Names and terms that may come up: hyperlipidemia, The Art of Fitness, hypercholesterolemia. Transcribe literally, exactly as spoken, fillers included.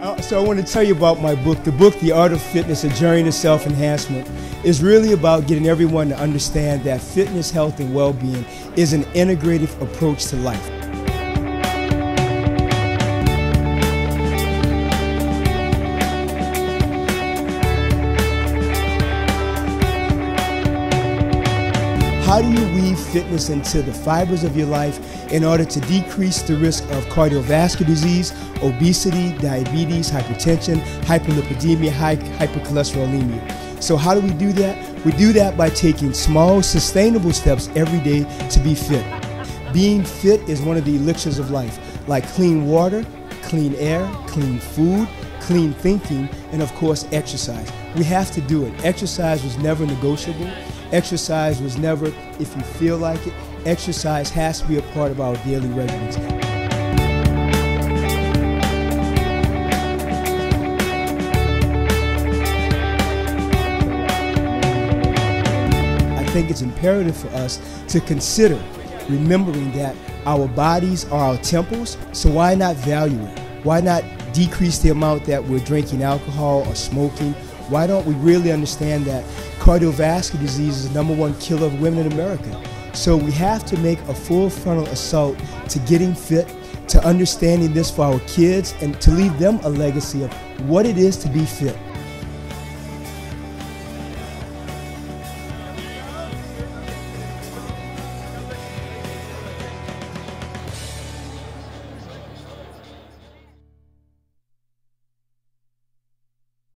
Uh, so I want to tell you about my book. The book, The Art of Fitness, A Journey to Self-Enhancement, is really about getting everyone to understand that fitness, health, and well-being is an integrative approach to life. How do you weave fitness into the fibers of your life in order to decrease the risk of cardiovascular disease, obesity, diabetes, hypertension, hyperlipidemia, hypercholesterolemia? So how do we do that? We do that by taking small, sustainable steps every day to be fit. Being fit is one of the elixirs of life, like clean water, clean air, clean food, clean thinking, and of course exercise. We have to do it. Exercise was never negotiable. Exercise was never, if you feel like it, exercise has to be a part of our daily regimens. I think it's imperative for us to consider remembering that our bodies are our temples, so why not value it? Why not decrease the amount that we're drinking alcohol or smoking? Why don't we really understand that cardiovascular disease is the number one killer of women in America? So we have to make a full frontal assault to getting fit, to understanding this for our kids, and to leave them a legacy of what it is to be fit.